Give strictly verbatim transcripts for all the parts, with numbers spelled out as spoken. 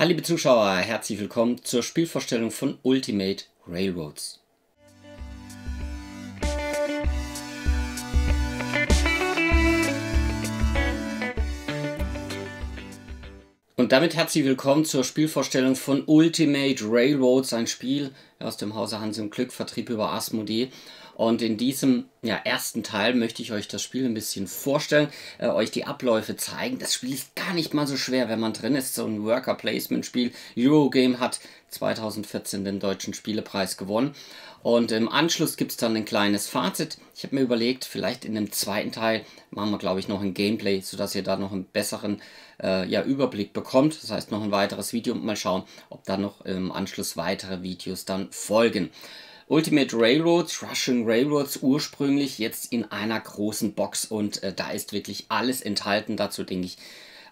Hallo liebe Zuschauer, herzlich willkommen zur Spielvorstellung von Ultimate Railroads. Und damit herzlich willkommen zur Spielvorstellung von Ultimate Railroads, ein Spiel aus dem Hause Hans im Glück, Vertrieb über Asmodee. Und in diesem ja, ersten Teil möchte ich euch das Spiel ein bisschen vorstellen, äh, euch die Abläufe zeigen. Das Spiel ist gar nicht mal so schwer, wenn man drin ist. So ein Worker-Placement-Spiel. Eurogame hat zweitausendvierzehn den Deutschen Spielepreis gewonnen. Und im Anschluss gibt es dann ein kleines Fazit. Ich habe mir überlegt, vielleicht in dem zweiten Teil machen wir, glaube ich, noch ein Gameplay, sodass ihr da noch einen besseren äh, ja, Überblick bekommt. Das heißt, noch ein weiteres Video und mal schauen, ob da noch im Anschluss weitere Videos dann folgen. Ultimate Railroads, Russian Railroads ursprünglich, jetzt in einer großen Box und äh, da ist wirklich alles enthalten. Dazu denke ich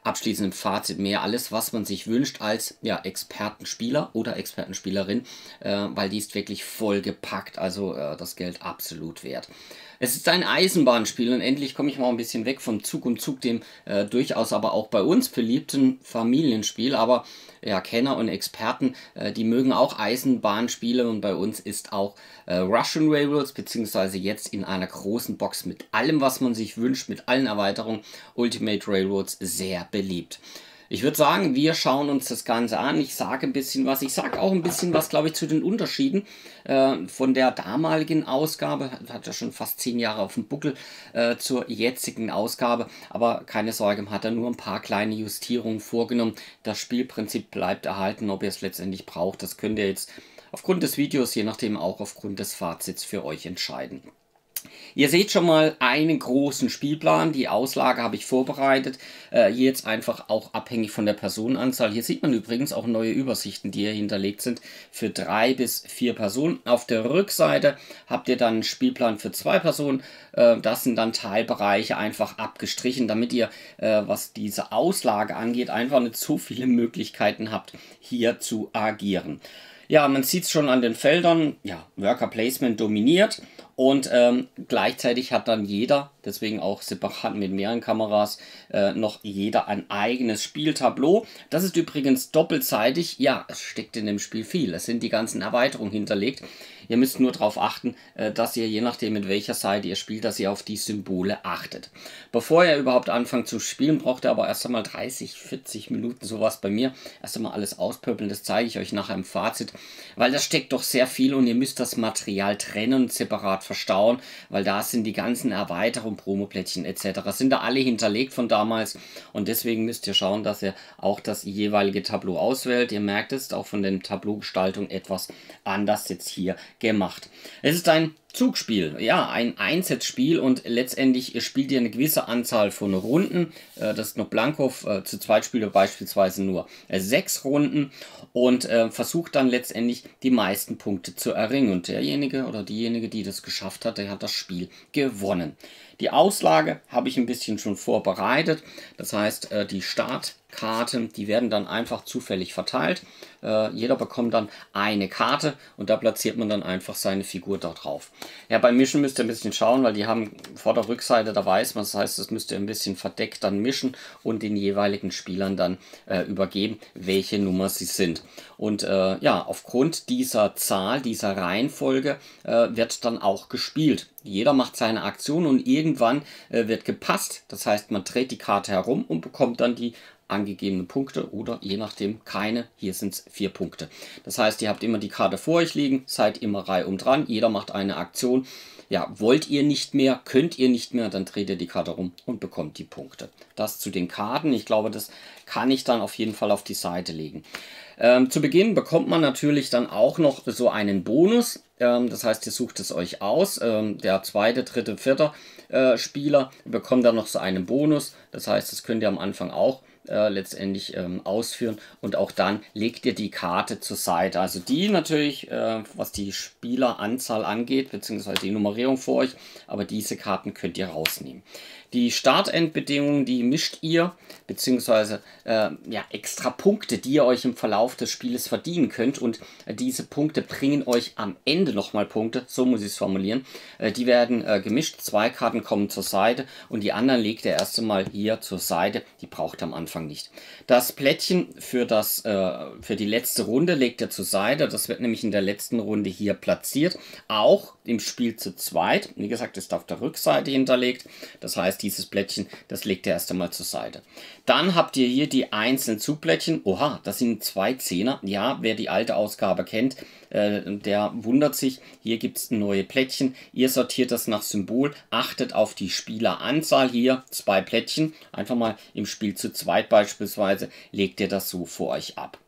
abschließend im Fazit mehr, alles was man sich wünscht als ja, Expertenspieler oder Expertenspielerin, äh, weil die ist wirklich vollgepackt, also äh, das Geld absolut wert. Es ist ein Eisenbahnspiel und endlich komme ich mal ein bisschen weg vom Zug um Zug, dem äh, durchaus aber auch bei uns beliebten Familienspiel, aber ja, Kenner und Experten, äh, die mögen auch Eisenbahnspiele und bei uns ist auch äh, Russian Railroads, beziehungsweise jetzt in einer großen Box mit allem, was man sich wünscht, mit allen Erweiterungen, Ultimate Railroads sehr beliebt. Ich würde sagen, wir schauen uns das Ganze an. Ich sage ein bisschen was. Ich sage auch ein bisschen was, glaube ich, zu den Unterschieden äh, von der damaligen Ausgabe. Hat ja schon fast zehn Jahre auf dem Buckel äh, zur jetzigen Ausgabe. Aber keine Sorge, man hat da nur ein paar kleine Justierungen vorgenommen. Das Spielprinzip bleibt erhalten. Ob ihr es letztendlich braucht, das könnt ihr jetzt aufgrund des Videos, je nachdem auch aufgrund des Fazits für euch entscheiden. Ihr seht schon mal einen großen Spielplan, die Auslage habe ich vorbereitet, äh, hier jetzt einfach auch abhängig von der Personenanzahl. Hier sieht man übrigens auch neue Übersichten, die hier hinterlegt sind für drei bis vier Personen. Auf der Rückseite habt ihr dann einen Spielplan für zwei Personen, äh, das sind dann Teilbereiche einfach abgestrichen, damit ihr, äh, was diese Auslage angeht, einfach nicht so viele Möglichkeiten habt, hier zu agieren. Ja, man sieht es schon an den Feldern, ja, Worker Placement dominiert und ähm, gleichzeitig hat dann jeder, deswegen auch separat mit mehreren Kameras, äh, noch jeder ein eigenes Spieltableau. Das ist übrigens doppelseitig, ja, es steckt in dem Spiel viel, es sind die ganzen Erweiterungen hinterlegt. Ihr müsst nur darauf achten, äh, dass ihr je nachdem mit welcher Seite ihr spielt, dass ihr auf die Symbole achtet. Bevor ihr überhaupt anfangt zu spielen, braucht ihr aber erst einmal dreißig, vierzig Minuten sowas bei mir. Erst einmal alles auspöppeln, das zeige ich euch nachher im Fazit. Weil das steckt doch sehr viel und ihr müsst das Material trennen und separat verstauen, weil da sind die ganzen Erweiterungen, Promoplättchen et cetera. Sind da alle hinterlegt von damals und deswegen müsst ihr schauen, dass ihr auch das jeweilige Tableau auswählt. Ihr merkt es, auch von der Tableaugestaltung etwas anders jetzt hier gemacht. Es ist ein Zugspiel, ja, ein Einsatzspiel und letztendlich spielt ihr eine gewisse Anzahl von Runden. Das ist noch blanko, zu zweit spielt ihr beispielsweise nur sechs Runden und versucht dann letztendlich die meisten Punkte zu erringen. Und derjenige oder diejenige, die das geschafft hat, der hat das Spiel gewonnen. Die Auslage habe ich ein bisschen schon vorbereitet, das heißt die Startkarten, die werden dann einfach zufällig verteilt. Jeder bekommt dann eine Karte und da platziert man dann einfach seine Figur da drauf. Ja, beim Mischen müsst ihr ein bisschen schauen, weil die haben Vorder- und Rückseite, da weiß man, das heißt, das müsst ihr ein bisschen verdeckt dann mischen und den jeweiligen Spielern dann äh, übergeben, welche Nummer sie sind. Und äh, ja, aufgrund dieser Zahl, dieser Reihenfolge äh, wird dann auch gespielt. Jeder macht seine Aktion und irgendwann äh, wird gepasst, das heißt, man dreht die Karte herum und bekommt dann die angegebene Punkte oder je nachdem keine, hier sind es vier Punkte. Das heißt, ihr habt immer die Karte vor euch liegen, seid immer reihum dran, jeder macht eine Aktion. Ja, wollt ihr nicht mehr, könnt ihr nicht mehr, dann dreht ihr die Karte rum und bekommt die Punkte. Das zu den Karten, ich glaube, das kann ich dann auf jeden Fall auf die Seite legen. Ähm, zu Beginn bekommt man natürlich dann auch noch so einen Bonus, ähm, das heißt, ihr sucht es euch aus, ähm, der zweite, dritte, vierte äh, Spieler bekommt dann noch so einen Bonus, das heißt, das könnt ihr am Anfang auch Äh, letztendlich ähm, ausführen und auch dann legt ihr die Karte zur Seite. Also die natürlich, äh, was die Spieleranzahl angeht, beziehungsweise die Nummerierung vor euch, aber diese Karten könnt ihr rausnehmen. Die Start-End-Bedingungen, die mischt ihr, beziehungsweise äh, ja, extra Punkte, die ihr euch im Verlauf des Spieles verdienen könnt und äh, diese Punkte bringen euch am Ende nochmal Punkte, so muss ich es formulieren. Äh, die werden äh, gemischt, zwei Karten kommen zur Seite und die anderen legt ihr erst einmal hier zur Seite, die braucht ihr am Anfang Anfang nicht. Das Plättchen für, das, äh, für die letzte Runde legt er zur Seite. Das wird nämlich in der letzten Runde hier platziert. Auch im Spiel zu zweit. Wie gesagt, ist auf der Rückseite hinterlegt. Das heißt, dieses Plättchen, das legt er erst einmal zur Seite. Dann habt ihr hier die einzelnen Zugplättchen. Oha, das sind zwei Zehner. Ja, wer die alte Ausgabe kennt, äh, der wundert sich. Hier gibt es neue Plättchen. Ihr sortiert das nach Symbol. Achtet auf die Spieleranzahl hier. Zwei Plättchen. Einfach mal im Spiel zu zweit beispielsweise legt ihr das so vor euch ab.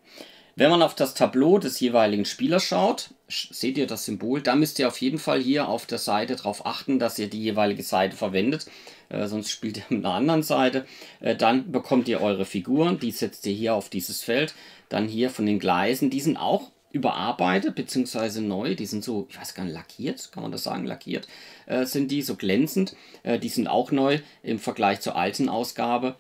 Wenn man auf das Tableau des jeweiligen Spielers schaut, seht ihr das Symbol, da müsst ihr auf jeden Fall hier auf der Seite darauf achten, dass ihr die jeweilige Seite verwendet, äh, sonst spielt ihr mit einer anderen Seite. Äh, dann bekommt ihr eure Figuren, die setzt ihr hier auf dieses Feld, dann hier von den Gleisen, die sind auch überarbeitet bzw. neu, die sind so, ich weiß gar nicht, lackiert, kann man das sagen, lackiert, äh, sind die so glänzend, äh, die sind auch neu im Vergleich zur alten Ausgabe.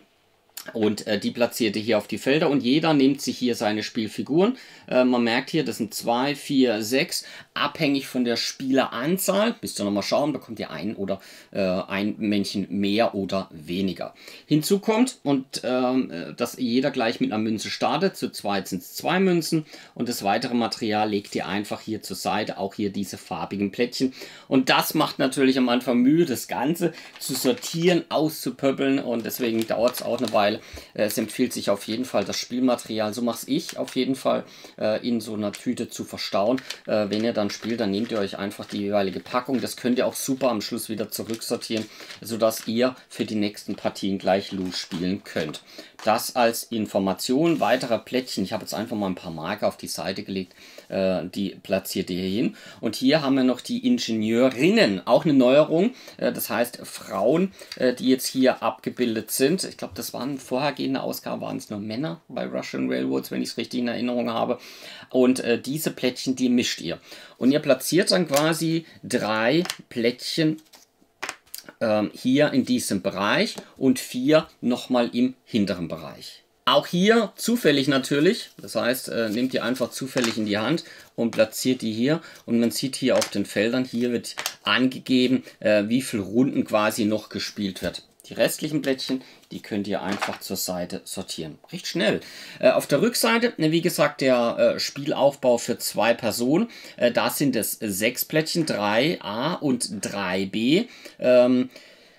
Und äh, die platziert ihr hier auf die Felder und jeder nimmt sich hier seine Spielfiguren. Äh, man merkt hier, das sind zwei, vier, sechs, abhängig von der Spieleranzahl. Müsst ihr nochmal schauen, bekommt ihr ein oder äh, ein Männchen mehr oder weniger. Hinzu kommt, und, äh, dass jeder gleich mit einer Münze startet. Zu zweit sind es zwei Münzen und das weitere Material legt ihr einfach hier zur Seite, auch hier diese farbigen Plättchen. Und das macht natürlich am Anfang Mühe, das Ganze zu sortieren, auszupöppeln, und deswegen dauert es auch eine Weile. Es empfiehlt sich auf jeden Fall, das Spielmaterial, so mache ich auf jeden Fall, in so einer Tüte zu verstauen. Wenn ihr dann spielt, dann nehmt ihr euch einfach die jeweilige Packung. Das könnt ihr auch super am Schluss wieder zurücksortieren, sodass ihr für die nächsten Partien gleich los spielen könnt. Das als Information. Weitere Plättchen, ich habe jetzt einfach mal ein paar Marker auf die Seite gelegt, die platziert ihr hier hin. Und hier haben wir noch die Ingenieurinnen, auch eine Neuerung. Das heißt, Frauen, die jetzt hier abgebildet sind. Ich glaube, das waren vorhergehende Ausgaben, waren es nur Männer bei Russian Railroads, wenn ich es richtig in Erinnerung habe. Und äh, diese Plättchen, die mischt ihr. Und ihr platziert dann quasi drei Plättchen ähm, hier in diesem Bereich und vier nochmal im hinteren Bereich. Auch hier zufällig natürlich, das heißt, äh, nehmt ihr einfach zufällig in die Hand und platziert die hier. Und man sieht hier auf den Feldern, hier wird angegeben, äh, wie viele Runden quasi noch gespielt wird. Die restlichen Plättchen, die könnt ihr einfach zur Seite sortieren. Recht schnell. Äh, auf der Rückseite, wie gesagt, der äh, Spielaufbau für zwei Personen. Äh, da sind es sechs Plättchen, drei a und drei b. Ähm,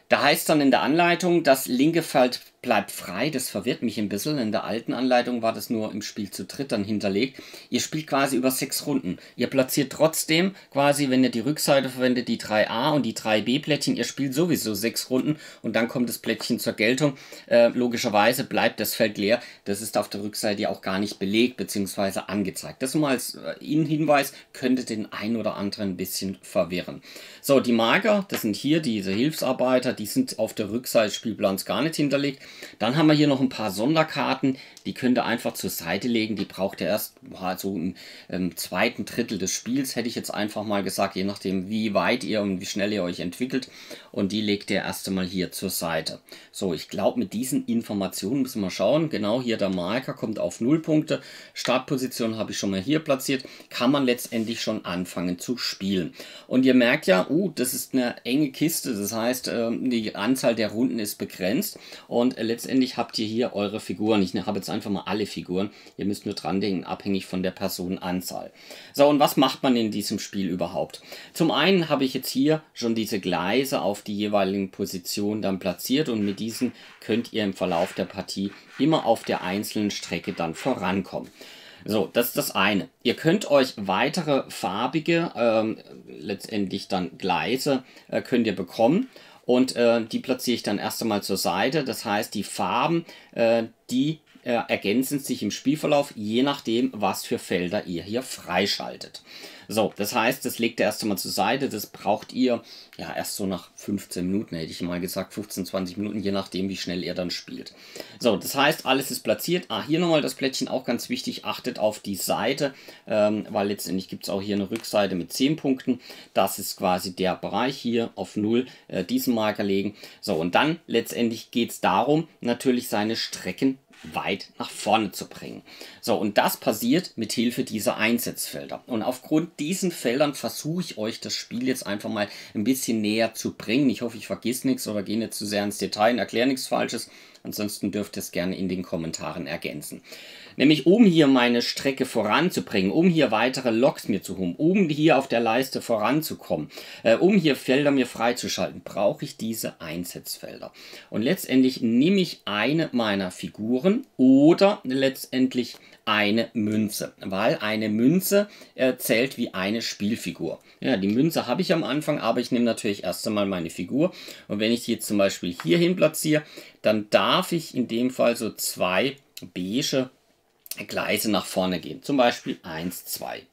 da heißt dann in der Anleitung, das linke Feld bleibt frei. Das verwirrt mich ein bisschen. In der alten Anleitung war das nur im Spiel zu dritt dann hinterlegt. Ihr spielt quasi über sechs Runden. Ihr platziert trotzdem quasi, wenn ihr die Rückseite verwendet, die drei a und die drei b Plättchen. Ihr spielt sowieso sechs Runden und dann kommt das Plättchen zur Geltung. Äh, logischerweise bleibt das Feld leer. Das ist auf der Rückseite ja auch gar nicht belegt bzw. angezeigt. Das mal als äh, Hinweis, könnte den einen oder anderen ein bisschen verwirren. So, die Marker, das sind hier diese Hilfsarbeiter, die sind auf der Rückseite des Spielplans gar nicht hinterlegt. Dann haben wir hier noch ein paar Sonderkarten, die könnt ihr einfach zur Seite legen. Die braucht ihr erst so im ähm, zweiten Drittel des Spiels, hätte ich jetzt einfach mal gesagt, je nachdem wie weit ihr und wie schnell ihr euch entwickelt. Und die legt ihr erst einmal hier zur Seite. So, ich glaube, mit diesen Informationen müssen wir schauen. Genau, hier der Marker kommt auf null Punkte. Startposition habe ich schon mal hier platziert. Kann man letztendlich schon anfangen zu spielen. Und ihr merkt ja, oh, das ist eine enge Kiste. Das heißt, ähm, die Anzahl der Runden ist begrenzt. Und letztendlich habt ihr hier eure Figuren. Ich habe jetzt einfach mal alle Figuren. Ihr müsst nur dran denken, abhängig von der Personenanzahl. So, und was macht man in diesem Spiel überhaupt? Zum einen habe ich jetzt hier schon diese Gleise auf die jeweiligen Positionen dann platziert und mit diesen könnt ihr im Verlauf der Partie immer auf der einzelnen Strecke dann vorankommen. So, das ist das eine. Ihr könnt euch weitere farbige, ähm, letztendlich dann Gleise, äh, könnt ihr bekommen. Und äh, die platziere ich dann erst einmal zur Seite. Das heißt, die Farben, äh, die äh, ergänzen sich im Spielverlauf, je nachdem, was für Felder ihr hier freischaltet. So, das heißt, das legt ihr erst einmal zur Seite. Das braucht ihr ja erst so nach fünfzehn Minuten, hätte ich mal gesagt. fünfzehn, zwanzig Minuten, je nachdem, wie schnell ihr dann spielt. So, das heißt, alles ist platziert. Ah, hier nochmal das Plättchen, auch ganz wichtig. Achtet auf die Seite, ähm, weil letztendlich gibt es auch hier eine Rückseite mit zehn Punkten. Das ist quasi der Bereich hier auf null, äh, diesen Marker legen. So, und dann letztendlich geht es darum, natürlich seine Strecken weit nach vorne zu bringen. So, und das passiert mit Hilfe dieser Einsetzfelder. Und aufgrund diesen Feldern versuche ich euch das Spiel jetzt einfach mal ein bisschen näher zu bringen. Ich hoffe, ich vergesse nichts oder gehe nicht zu sehr ins Detail und erkläre nichts Falsches. Ansonsten dürft ihr es gerne in den Kommentaren ergänzen. Nämlich um hier meine Strecke voranzubringen, um hier weitere Loks mir zu holen, um hier auf der Leiste voranzukommen, äh, um hier Felder mir freizuschalten, brauche ich diese Einsatzfelder. Und letztendlich nehme ich eine meiner Figuren oder letztendlich eine Münze, weil eine Münze äh, zählt wie eine Spielfigur. Ja, die Münze habe ich am Anfang, aber ich nehme natürlich erst einmal meine Figur. Und wenn ich die jetzt zum Beispiel hier hin platziere, dann darf ich in dem Fall so zwei beige Gleise nach vorne gehen. Zum Beispiel eins, zwei.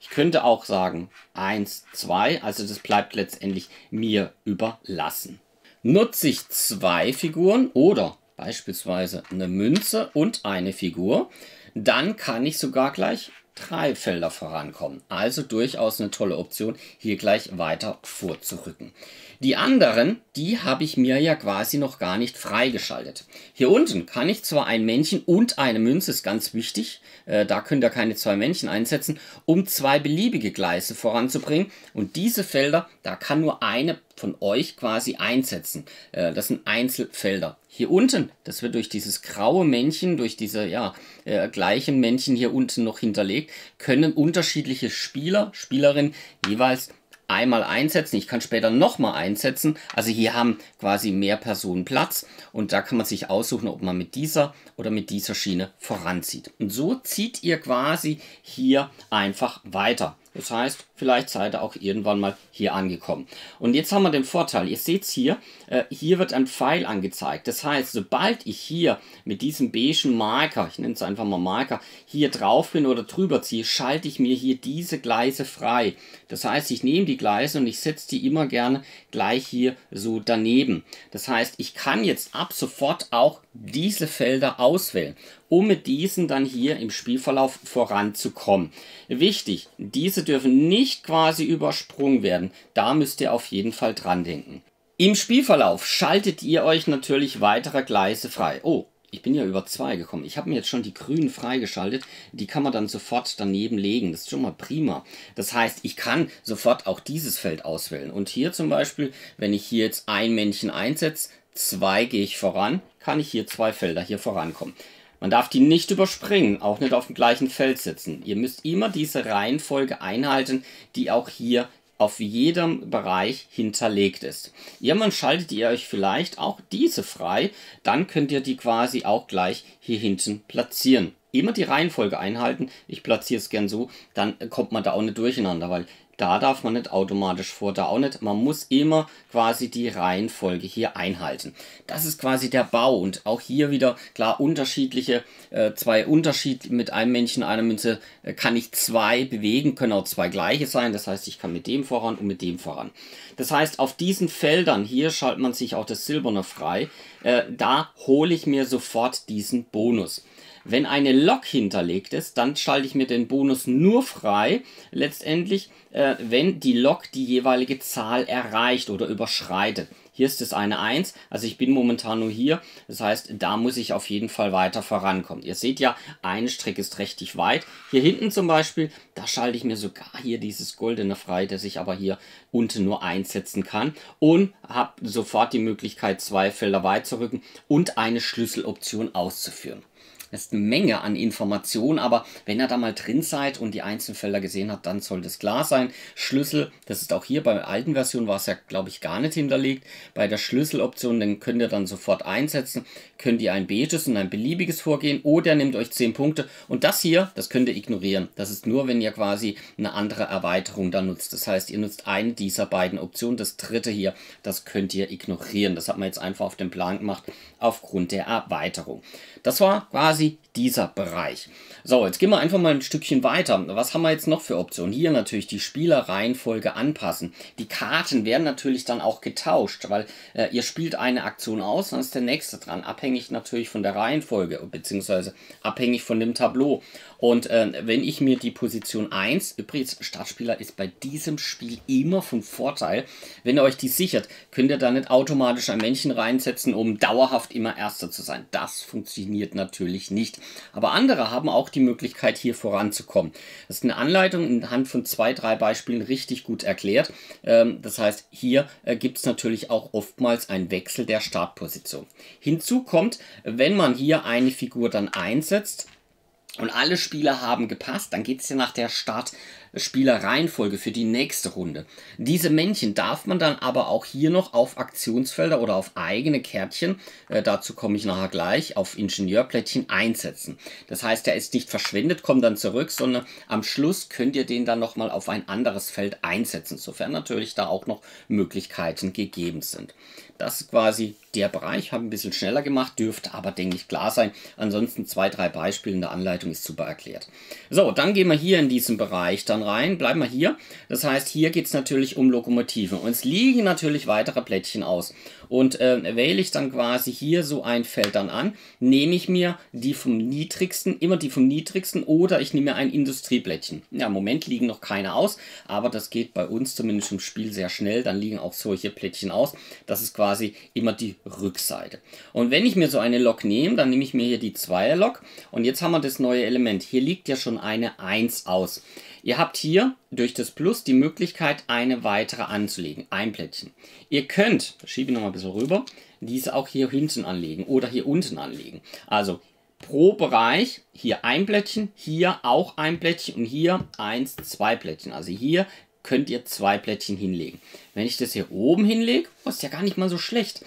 Ich könnte auch sagen eins, zwei. Also das bleibt letztendlich mir überlassen. Nutze ich zwei Figuren oder beispielsweise eine Münze und eine Figur, dann kann ich sogar gleich drei Felder vorankommen. Also durchaus eine tolle Option, hier gleich weiter vorzurücken. Die anderen, die habe ich mir ja quasi noch gar nicht freigeschaltet. Hier unten kann ich zwar ein Männchen und eine Münze, ist ganz wichtig, äh, da könnt ihr keine zwei Männchen einsetzen, um zwei beliebige Gleise voranzubringen. Und diese Felder, da kann nur eine von euch quasi einsetzen. Äh, das sind Einzelfelder. Hier unten, das wird durch dieses graue Männchen, durch diese ja, äh, gleichen Männchen hier unten noch hinterlegt, können unterschiedliche Spieler, Spielerinnen jeweils einmal einsetzen. Ich kann später nochmal einsetzen. Also hier haben quasi mehr Personen Platz und da kann man sich aussuchen, ob man mit dieser oder mit dieser Schiene voranzieht. Und so zieht ihr quasi hier einfach weiter. Das heißt, vielleicht seid ihr auch irgendwann mal hier angekommen. Und jetzt haben wir den Vorteil, ihr seht es hier, äh, hier wird ein Pfeil angezeigt. Das heißt, sobald ich hier mit diesem beigen Marker, ich nenne es einfach mal Marker, hier drauf bin oder drüber ziehe, schalte ich mir hier diese Gleise frei. Das heißt, ich nehme die Gleise und ich setze die immer gerne gleich hier so daneben. Das heißt, ich kann jetzt ab sofort auch diese Felder auswählen, um mit diesen dann hier im Spielverlauf voranzukommen. Wichtig, diese dürfen nicht quasi übersprungen werden. Da müsst ihr auf jeden Fall dran denken. Im Spielverlauf schaltet ihr euch natürlich weitere Gleise frei. Oh, ich bin ja über zwei gekommen. Ich habe mir jetzt schon die grünen freigeschaltet. Die kann man dann sofort daneben legen. Das ist schon mal prima. Das heißt, ich kann sofort auch dieses Feld auswählen. Und hier zum Beispiel, wenn ich hier jetzt ein Männchen einsetze, zwei gehe ich voran, kann ich hier zwei Felder hier vorankommen. Man darf die nicht überspringen, auch nicht auf dem gleichen Feld sitzen. Ihr müsst immer diese Reihenfolge einhalten, die auch hier auf jedem Bereich hinterlegt ist. Irgendwann schaltet ihr euch vielleicht auch diese frei, dann könnt ihr die quasi auch gleich hier hinten platzieren. Immer die Reihenfolge einhalten, ich platziere es gern so, dann kommt man da auch nicht durcheinander, weil da darf man nicht automatisch vor, da auch nicht. Man muss immer quasi die Reihenfolge hier einhalten. Das ist quasi der Bau und auch hier wieder, klar, unterschiedliche, äh, zwei Unterschied mit einem Männchen, einer Münze äh, kann ich zwei bewegen, können auch zwei gleiche sein. Das heißt, ich kann mit dem voran und mit dem voran. Das heißt, auf diesen Feldern, hier schaltet man sich auch das Silberne frei, äh, da hole ich mir sofort diesen Bonus. Wenn eine Lok hinterlegt ist, dann schalte ich mir den Bonus nur frei, letztendlich, äh, wenn die Lok die jeweilige Zahl erreicht oder überschreitet. Hier ist es eine eins, also ich bin momentan nur hier, das heißt, da muss ich auf jeden Fall weiter vorankommen. Ihr seht ja, eine Strecke ist richtig weit. Hier hinten zum Beispiel, da schalte ich mir sogar hier dieses Goldene frei, das ich aber hier unten nur einsetzen kann. Und habe sofort die Möglichkeit, zwei Felder weit zu rücken und eine Schlüsseloption auszuführen. Das ist eine Menge an Informationen, aber wenn ihr da mal drin seid und die einzelnen Felder gesehen habt, dann sollte es klar sein. Schlüssel, das ist auch hier bei der alten Version, war es ja, glaube ich, gar nicht hinterlegt. Bei der Schlüsseloption, den könnt ihr dann sofort einsetzen. Könnt ihr ein beiges und ein beliebiges vorgehen oder nehmt euch zehn Punkte. Und das hier, das könnt ihr ignorieren. Das ist nur, wenn ihr quasi eine andere Erweiterung da nutzt. Das heißt, ihr nutzt eine dieser beiden Optionen. Das dritte hier, das könnt ihr ignorieren. Das hat man jetzt einfach auf den Plan gemacht, aufgrund der Erweiterung. Das war quasi dieser Bereich. So, jetzt gehen wir einfach mal ein Stückchen weiter. Was haben wir jetzt noch für Optionen? Hier natürlich die Spielerreihenfolge anpassen. Die Karten werden natürlich dann auch getauscht, weil äh, ihr spielt eine Aktion aus, dann ist der nächste dran. Abhängig natürlich von der Reihenfolge, bzw. abhängig von dem Tableau. Und äh, wenn ich mir die Position eins, übrigens Startspieler ist bei diesem Spiel immer von Vorteil, wenn ihr euch die sichert, könnt ihr da nicht automatisch ein Männchen reinsetzen, um dauerhaft immer Erster zu sein. Das funktioniert natürlich nicht. nicht. Aber andere haben auch die Möglichkeit, hier voranzukommen. Das ist eine Anleitung in Hand von zwei, drei Beispielen richtig gut erklärt. Das heißt, hier gibt es natürlich auch oftmals einen Wechsel der Startposition. Hinzu kommt, wenn man hier eine Figur dann einsetzt und alle Spieler haben gepasst, dann geht es ja nach der Startspielerreihenfolge für die nächste Runde. Diese Männchen darf man dann aber auch hier noch auf Aktionsfelder oder auf eigene Kärtchen, äh, dazu komme ich nachher gleich, auf Ingenieurplättchen einsetzen. Das heißt, der ist nicht verschwendet, kommt dann zurück, sondern am Schluss könnt ihr den dann nochmal auf ein anderes Feld einsetzen, sofern natürlich da auch noch Möglichkeiten gegeben sind. Das ist quasi der Bereich, habe ein bisschen schneller gemacht, dürfte aber, denke ich, klar sein. Ansonsten zwei, drei Beispiele in der Anleitung ist super erklärt. So, dann gehen wir hier in diesen Bereich dann rein, bleiben wir hier. Das heißt, hier geht es natürlich um Lokomotiven. Uns liegen natürlich weitere Plättchen aus. Und äh, wähle ich dann quasi hier so ein Feld dann an, nehme ich mir die vom niedrigsten, immer die vom niedrigsten, oder ich nehme mir ein Industrieplättchen. Ja, im Moment liegen noch keine aus, aber das geht bei uns zumindest im Spiel sehr schnell. Dann liegen auch solche Plättchen aus. Das ist quasi quasi immer die Rückseite. Und wenn ich mir so eine Lok nehme, dann nehme ich mir hier die Zweier-Lok. Und jetzt haben wir das neue Element. Hier liegt ja schon eine eins aus. Ihr habt hier durch das Plus die Möglichkeit, eine weitere anzulegen. Ein Plättchen. Ihr könnt, das schiebe ich nochmal ein bisschen rüber, diese auch hier hinten anlegen oder hier unten anlegen. Also pro Bereich hier ein Plättchen, hier auch ein Plättchen und hier eins, zwei Plättchen. Also hier könnt ihr zwei Plättchen hinlegen. Wenn ich das hier oben hinlege, oh, ist ja gar nicht mal so schlecht,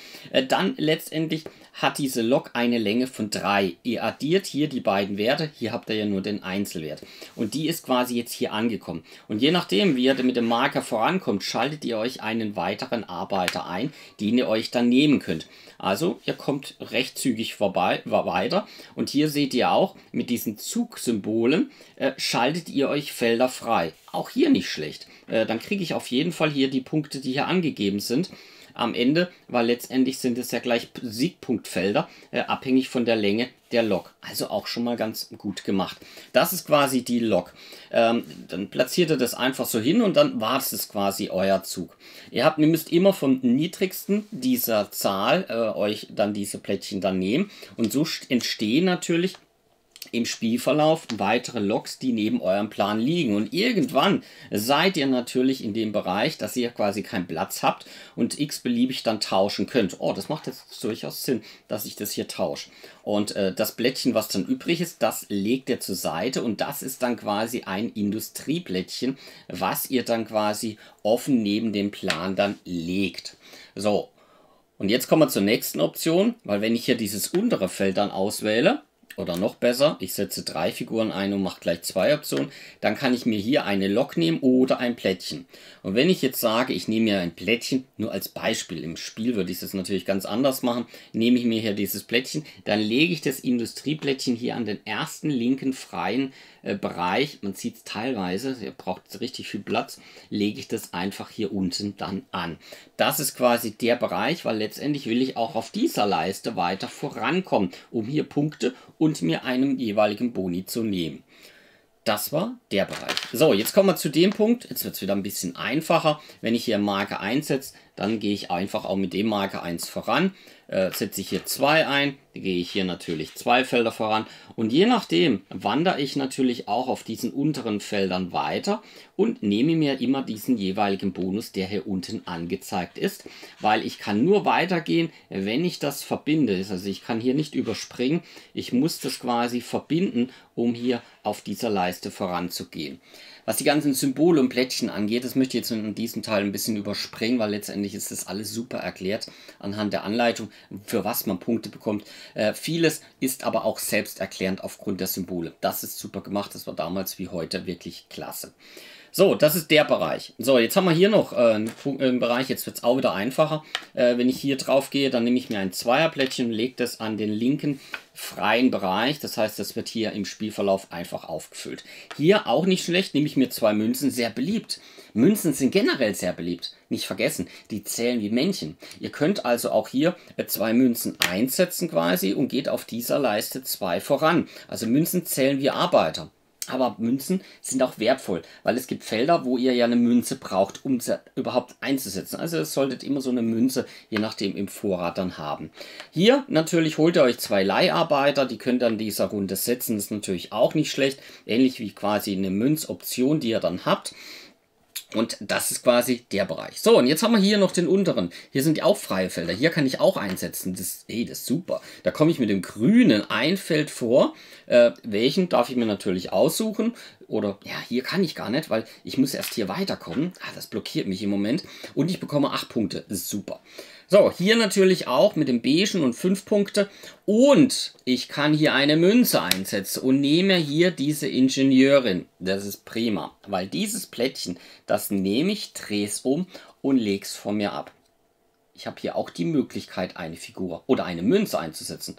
dann letztendlich hat diese Lok eine Länge von drei. Ihr addiert hier die beiden Werte, hier habt ihr ja nur den Einzelwert. Und die ist quasi jetzt hier angekommen. Und je nachdem, wie ihr mit dem Marker vorankommt, schaltet ihr euch einen weiteren Arbeiter ein, den ihr euch dann nehmen könnt. Also ihr kommt recht zügig vorbei, weiter. Und hier seht ihr auch, mit diesen Zugsymbolen äh, schaltet ihr euch Felder frei. Auch hier nicht schlecht. Äh, dann kriege ich auf jeden Fall hier die Punkte, die hier angegeben sind, am Ende, weil letztendlich sind es ja gleich Siegpunktfelder, äh, abhängig von der Länge der Lok. Also auch schon mal ganz gut gemacht. Das ist quasi die Lok. Ähm, dann platziert ihr das einfach so hin und dann war es quasi euer Zug. Ihr habt, ihr müsst immer vom niedrigsten dieser Zahl äh, euch dann diese Plättchen dann nehmen. Und so entstehen natürlich im Spielverlauf weitere Loks, die neben eurem Plan liegen. Und irgendwann seid ihr natürlich in dem Bereich, dass ihr quasi keinen Platz habt und x-beliebig dann tauschen könnt. Oh, das macht jetzt durchaus Sinn, dass ich das hier tausche. Und äh, das Blättchen, was dann übrig ist, das legt ihr zur Seite und das ist dann quasi ein Industrieblättchen, was ihr dann quasi offen neben dem Plan dann legt. So, und jetzt kommen wir zur nächsten Option, weil wenn ich hier dieses untere Feld dann auswähle, oder noch besser, ich setze drei Figuren ein und mache gleich zwei Optionen, dann kann ich mir hier eine Lok nehmen oder ein Plättchen. Und wenn ich jetzt sage, ich nehme mir ein Plättchen, nur als Beispiel, im Spiel würde ich das natürlich ganz anders machen, nehme ich mir hier dieses Plättchen, dann lege ich das Industrieplättchen hier an den ersten linken freien äh, Bereich, man sieht es teilweise, ihr braucht richtig viel Platz, lege ich das einfach hier unten dann an. Das ist quasi der Bereich, weil letztendlich will ich auch auf dieser Leiste weiter vorankommen, um hier Punkte und und mir einem jeweiligen Boni zu nehmen. Das war der Bereich. So, jetzt kommen wir zu dem Punkt. Jetzt wird es wieder ein bisschen einfacher. Wenn ich hier Marke einsetze, dann gehe ich einfach auch mit dem Marke eins voran. Äh, setze ich hier zwei ein, gehe ich hier natürlich zwei Felder voran. Und je nachdem wandere ich natürlich auch auf diesen unteren Feldern weiter und nehme mir immer diesen jeweiligen Bonus, der hier unten angezeigt ist. Weil ich kann nur weitergehen, wenn ich das verbinde. Also ich kann hier nicht überspringen. Ich muss das quasi verbinden, um hier auf dieser Leiste voranzugehen. Was die ganzen Symbole und Plättchen angeht, das möchte ich jetzt in diesem Teil ein bisschen überspringen, weil letztendlich ist das alles super erklärt anhand der Anleitung, für was man Punkte bekommt. Äh, vieles ist aber auch selbsterklärend aufgrund der Symbole. Das ist super gemacht, das war damals wie heute wirklich klasse. So, das ist der Bereich. So, jetzt haben wir hier noch äh, einen, einen Bereich, jetzt wird es auch wieder einfacher. Äh, wenn ich hier drauf gehe, dann nehme ich mir ein Zweierplättchen und lege das an den linken freien Bereich. Das heißt, das wird hier im Spielverlauf einfach aufgefüllt. Hier auch nicht schlecht, nehme ich mir zwei Münzen, sehr beliebt. Münzen sind generell sehr beliebt. Nicht vergessen, die zählen wie Männchen. Ihr könnt also auch hier zwei Münzen einsetzen quasi und geht auf dieser Leiste zwei voran. Also Münzen zählen wie Arbeiter. Aber Münzen sind auch wertvoll, weil es gibt Felder, wo ihr ja eine Münze braucht, um sie überhaupt einzusetzen. Also ihr solltet immer so eine Münze, je nachdem, im Vorrat dann haben. Hier natürlich holt ihr euch zwei Leiharbeiter, die könnt ihr in dieser Runde setzen, das ist natürlich auch nicht schlecht. Ähnlich wie quasi eine Münzoption, die ihr dann habt. Und das ist quasi der Bereich. So, und jetzt haben wir hier noch den unteren. Hier sind auch freie Felder. Hier kann ich auch einsetzen. Das, ey, das ist super. Da komme ich mit dem grünen ein Feld vor. Äh, welchen darf ich mir natürlich aussuchen? Oder, ja, hier kann ich gar nicht, weil ich muss erst hier weiterkommen. Ah, das blockiert mich im Moment. Und ich bekomme acht Punkte. Das ist super. So, hier natürlich auch mit dem Beigen und fünf Punkte. Und ich kann hier eine Münze einsetzen und nehme hier diese Ingenieurin. Das ist prima, weil dieses Plättchen, das nehme ich, drehe es um und lege es von mir ab. Ich habe hier auch die Möglichkeit, eine Figur oder eine Münze einzusetzen.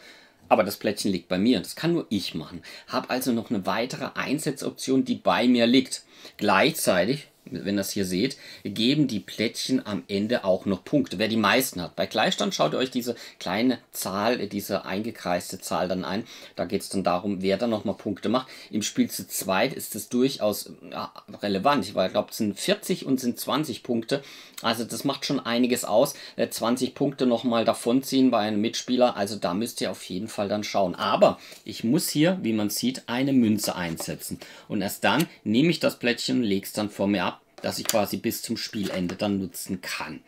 Aber das Plättchen liegt bei mir und das kann nur ich machen. Habe also noch eine weitere Einsetzoption, die bei mir liegt. Gleichzeitig, wenn ihr das hier seht, geben die Plättchen am Ende auch noch Punkte. Wer die meisten hat. Bei Gleichstand schaut ihr euch diese kleine Zahl, diese eingekreiste Zahl dann ein. Da geht es dann darum, wer dann nochmal Punkte macht. Im Spiel zu zweit ist das durchaus ja, relevant, weil ich glaube, es sind vierzig und sind zwanzig Punkte. Also das macht schon einiges aus. zwanzig Punkte nochmal davonziehen bei einem Mitspieler. Also da müsst ihr auf jeden Fall dann schauen. Aber ich muss hier, wie man sieht, eine Münze einsetzen. Und erst dann nehme ich das Plättchen und lege es dann vor mir ab, dass ich quasi bis zum Spielende dann nutzen kann.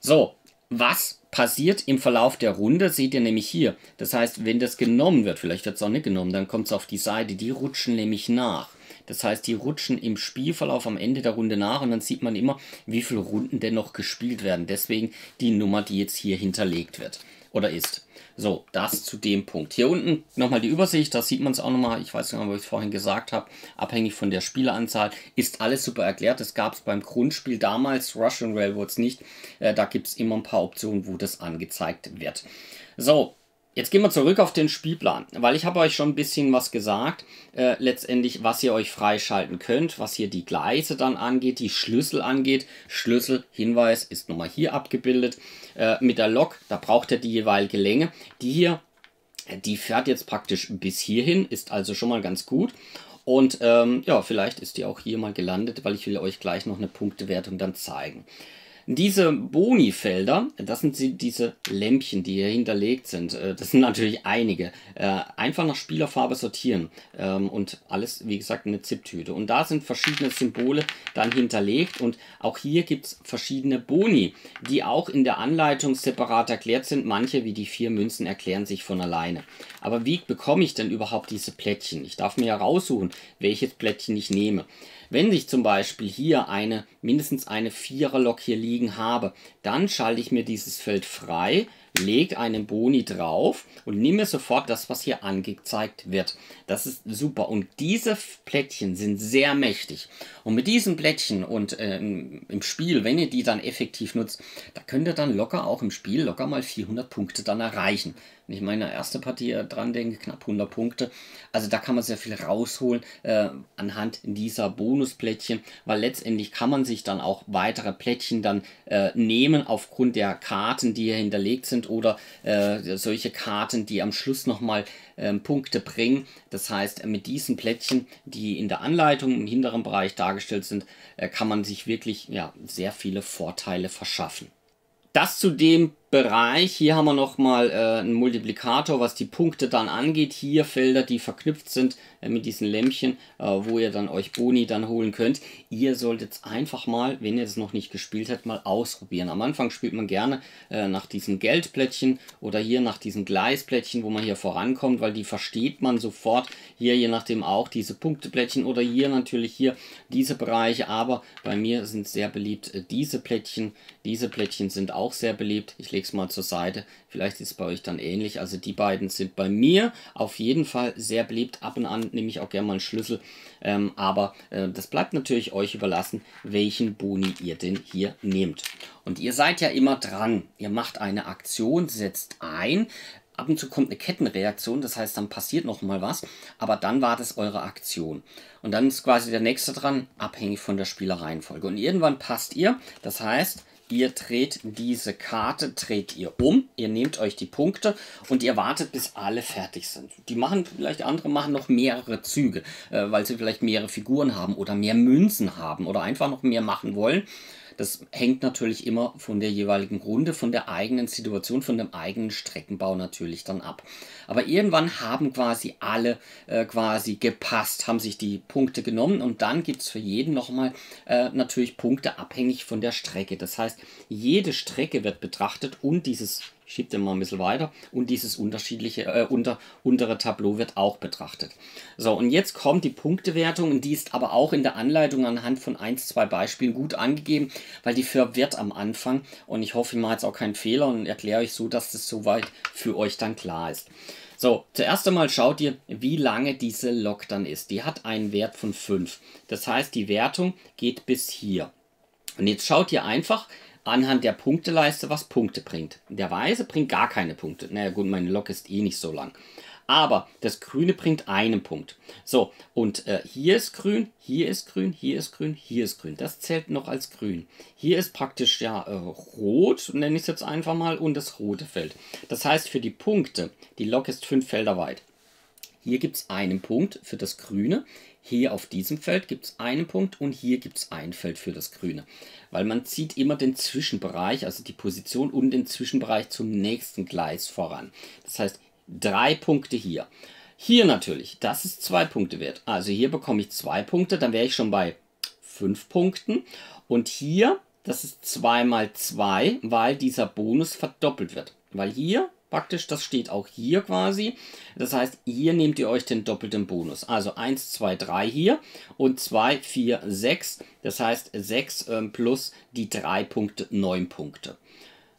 So, was passiert im Verlauf der Runde, seht ihr nämlich hier. Das heißt, wenn das genommen wird, vielleicht wird es auch nicht genommen, dann kommt es auf die Seite, die rutschen nämlich nach. Das heißt, die rutschen im Spielverlauf am Ende der Runde nach und dann sieht man immer, wie viele Runden denn noch gespielt werden. Deswegen die Nummer, die jetzt hier hinterlegt wird oder ist. So, das zu dem Punkt. Hier unten nochmal die Übersicht, da sieht man es auch nochmal, ich weiß nicht mehr, wo ich es vorhin gesagt habe, abhängig von der Spieleranzahl, ist alles super erklärt. Das gab es beim Grundspiel damals, Russian Railroads nicht. Äh, da gibt es immer ein paar Optionen, wo das angezeigt wird. So, jetzt gehen wir zurück auf den Spielplan, weil ich habe euch schon ein bisschen was gesagt, äh, letztendlich, was ihr euch freischalten könnt, was hier die Gleise dann angeht, die Schlüssel angeht. Schlüssel, Hinweis, ist nochmal hier abgebildet. Äh, mit der Lok, da braucht ihr die jeweilige Länge. Die hier, die fährt jetzt praktisch bis hierhin, ist also schon mal ganz gut. Und ähm, ja, vielleicht ist die auch hier mal gelandet, weil ich will euch gleich noch eine Punktewertung dann zeigen. Diese Boni-Felder, das sind diese Lämpchen, die hier hinterlegt sind. Das sind natürlich einige. Einfach nach Spielerfarbe sortieren und alles, wie gesagt, eine Zipptüte. Und da sind verschiedene Symbole dann hinterlegt und auch hier gibt es verschiedene Boni, die auch in der Anleitung separat erklärt sind. Manche, wie die vier Münzen, erklären sich von alleine. Aber wie bekomme ich denn überhaupt diese Plättchen? Ich darf mir ja raussuchen, welches Plättchen ich nehme. Wenn ich zum Beispiel hier eine, mindestens eine Vierer-Lok hier liegen habe, dann schalte ich mir dieses Feld frei, lege einen Boni drauf und nehme sofort das, was hier angezeigt wird. Das ist super und diese Plättchen sind sehr mächtig. Und mit diesen Plättchen und äh, im Spiel, wenn ihr die dann effektiv nutzt, da könnt ihr dann locker auch im Spiel locker mal vierhundert Punkte dann erreichen. Wenn ich meine erste Partie dran denke, knapp hundert Punkte. Also da kann man sehr viel rausholen äh, anhand dieser Bonusplättchen, weil letztendlich kann man sich dann auch weitere Plättchen dann äh, nehmen aufgrund der Karten, die hier hinterlegt sind oder äh, solche Karten, die am Schluss nochmal äh, Punkte bringen. Das heißt, mit diesen Plättchen, die in der Anleitung im hinteren Bereich dargestellt sind, äh, kann man sich wirklich ja, sehr viele Vorteile verschaffen. Das zu dem Bereich, hier haben wir nochmal äh, einen Multiplikator, was die Punkte dann angeht. Hier Felder, die verknüpft sind äh, mit diesen Lämpchen, äh, wo ihr dann euch Boni dann holen könnt. Ihr solltet es einfach mal, wenn ihr es noch nicht gespielt habt, mal ausprobieren. Am Anfang spielt man gerne äh, nach diesen Geldplättchen oder hier nach diesen Gleisplättchen, wo man hier vorankommt, weil die versteht man sofort. Hier je nachdem auch diese Punkteplättchen oder hier natürlich hier diese Bereiche. Aber bei mir sind sehr beliebt äh, diese Plättchen. Diese Plättchen sind auch sehr beliebt. Ich lege es mal zur Seite. Vielleicht ist es bei euch dann ähnlich. Also die beiden sind bei mir auf jeden Fall sehr beliebt. Ab und an nehme ich auch gerne mal einen Schlüssel. Ähm, aber äh, das bleibt natürlich euch überlassen, welchen Boni ihr denn hier nehmt. Und ihr seid ja immer dran. Ihr macht eine Aktion, setzt ein. Ab und zu kommt eine Kettenreaktion, das heißt, dann passiert nochmal was, aber dann war das eure Aktion. Und dann ist quasi der nächste dran, abhängig von der Spielereihenfolge. Und irgendwann passt ihr, das heißt, Ihr dreht diese Karte, dreht ihr um, ihr nehmt euch die Punkte und ihr wartet, bis alle fertig sind. Die machen vielleicht, andere machen noch mehrere Züge, äh, weil sie vielleicht mehrere Figuren haben oder mehr Münzen haben oder einfach noch mehr machen wollen. Das hängt natürlich immer von der jeweiligen Runde, von der eigenen Situation, von dem eigenen Streckenbau natürlich dann ab. Aber irgendwann haben quasi alle äh, quasi gepasst, haben sich die Punkte genommen und dann gibt es für jeden nochmal äh, natürlich Punkte abhängig von der Strecke. Das heißt, jede Strecke wird betrachtet und dieses, ich schiebe den mal ein bisschen weiter, und dieses unterschiedliche äh, unter, untere Tableau wird auch betrachtet. So, und jetzt kommt die Punktewertung, und die ist aber auch in der Anleitung anhand von ein, zwei Beispielen gut angegeben, weil die verwirrt am Anfang, und ich hoffe, ich mache jetzt auch keinen Fehler und erkläre euch so, dass das soweit für euch dann klar ist. So, zuerst einmal schaut ihr, wie lange diese Lok dann ist. Die hat einen Wert von fünf. Das heißt, die Wertung geht bis hier. Und jetzt schaut ihr einfach anhand der Punkteleiste, was Punkte bringt. Der Weiße bringt gar keine Punkte. Naja gut, meine Lok ist eh nicht so lang. Aber das Grüne bringt einen Punkt. So, und äh, hier ist grün, hier ist grün, hier ist grün, hier ist grün. Das zählt noch als grün. Hier ist praktisch ja äh, rot, nenne ich es jetzt einfach mal, und das rote Feld. Das heißt für die Punkte, die Lok ist fünf Felder weit. Hier gibt es einen Punkt für das Grüne, hier auf diesem Feld gibt es einen Punkt und hier gibt es ein Feld für das Grüne. Weil man zieht immer den Zwischenbereich, also die Position und den Zwischenbereich zum nächsten Gleis voran. Das heißt, drei Punkte hier. Hier natürlich, das ist zwei Punkte wert. Also hier bekomme ich zwei Punkte, dann wäre ich schon bei fünf Punkten. Und hier, das ist zwei mal zwei, weil dieser Bonus verdoppelt wird. Weil hier praktisch, das steht auch hier quasi. Das heißt, hier nehmt ihr euch den doppelten Bonus. Also eins, zwei, drei hier und zwei, vier, sechs. Das heißt, sechs äh, plus die drei Punkte, neun Punkte.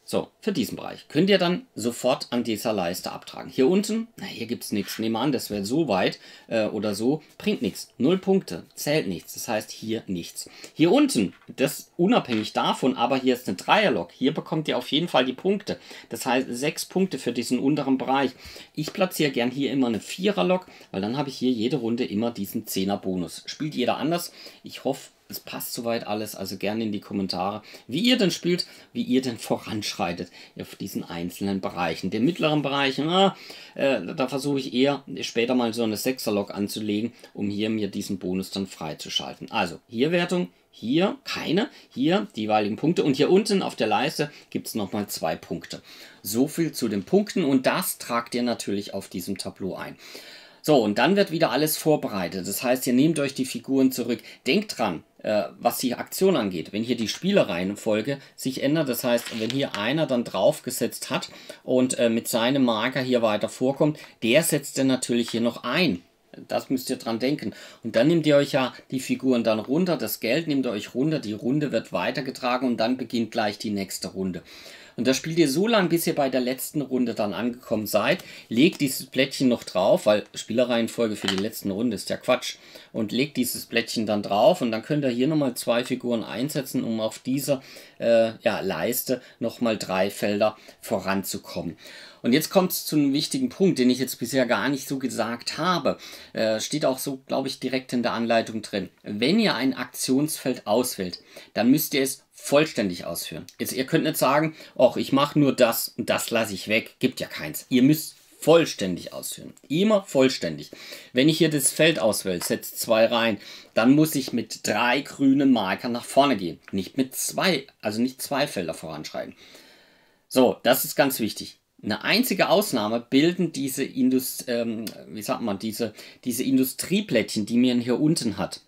So, für diesen Bereich könnt ihr dann sofort an dieser Leiste abtragen. Hier unten, na, hier gibt es nichts. Nehmen wir an, das wäre so weit äh, oder so, bringt nichts. Null Punkte, zählt nichts. Das heißt, hier nichts. Hier unten, das unabhängig davon, aber hier ist eine Dreierlok. Hier bekommt ihr auf jeden Fall die Punkte. Das heißt, sechs Punkte für diesen unteren Bereich. Ich platziere gern hier immer eine Viererlok, weil dann habe ich hier jede Runde immer diesen Zehner-Bonus. Spielt jeder anders. Ich hoffe, es passt soweit alles, also gerne in die Kommentare, wie ihr denn spielt, wie ihr denn voranschreitet auf diesen einzelnen Bereichen. Den mittleren Bereich, na, äh, da versuche ich eher später mal so eine Sechser-Lok anzulegen, um hier mir diesen Bonus dann freizuschalten. Also hier Wertung, hier keine, hier die jeweiligen Punkte und hier unten auf der Leiste gibt es nochmal zwei Punkte. So viel zu den Punkten und das tragt ihr natürlich auf diesem Tableau ein. So, und dann wird wieder alles vorbereitet. Das heißt, ihr nehmt euch die Figuren zurück. Denkt dran, äh, was die Aktion angeht, wenn hier die Spielereihenfolge sich ändert. Das heißt, wenn hier einer dann draufgesetzt hat und äh, mit seinem Marker hier weiter vorkommt, der setzt dann natürlich hier noch ein. Das müsst ihr dran denken. Und dann nehmt ihr euch ja die Figuren dann runter, das Geld nehmt ihr euch runter, die Runde wird weitergetragen und dann beginnt gleich die nächste Runde. Und das spielt ihr so lange, bis ihr bei der letzten Runde dann angekommen seid. Legt dieses Blättchen noch drauf, weil Spielereihenfolge für die letzten Runde ist ja Quatsch. Und legt dieses Blättchen dann drauf und dann könnt ihr hier nochmal zwei Figuren einsetzen, um auf dieser äh, ja, Leiste nochmal drei Felder voranzukommen. Und jetzt kommt es zu einem wichtigen Punkt, den ich jetzt bisher gar nicht so gesagt habe. Äh, steht auch so, glaube ich, direkt in der Anleitung drin. Wenn ihr ein Aktionsfeld auswählt, dann müsst ihr es vollständig ausführen. Jetzt, ihr könnt nicht sagen, ach, ich mache nur das und das lasse ich weg. Gibt ja keins. Ihr müsst vollständig ausführen. Immer vollständig. Wenn ich hier das Feld auswähle, setze zwei rein, dann muss ich mit drei grünen Markern nach vorne gehen. Nicht mit zwei, also nicht zwei Felder voranschreiten. So, das ist ganz wichtig. Eine einzige Ausnahme bilden diese, Indust ähm, wie sagt man, diese, diese Industrieplättchen, die man hier unten hat.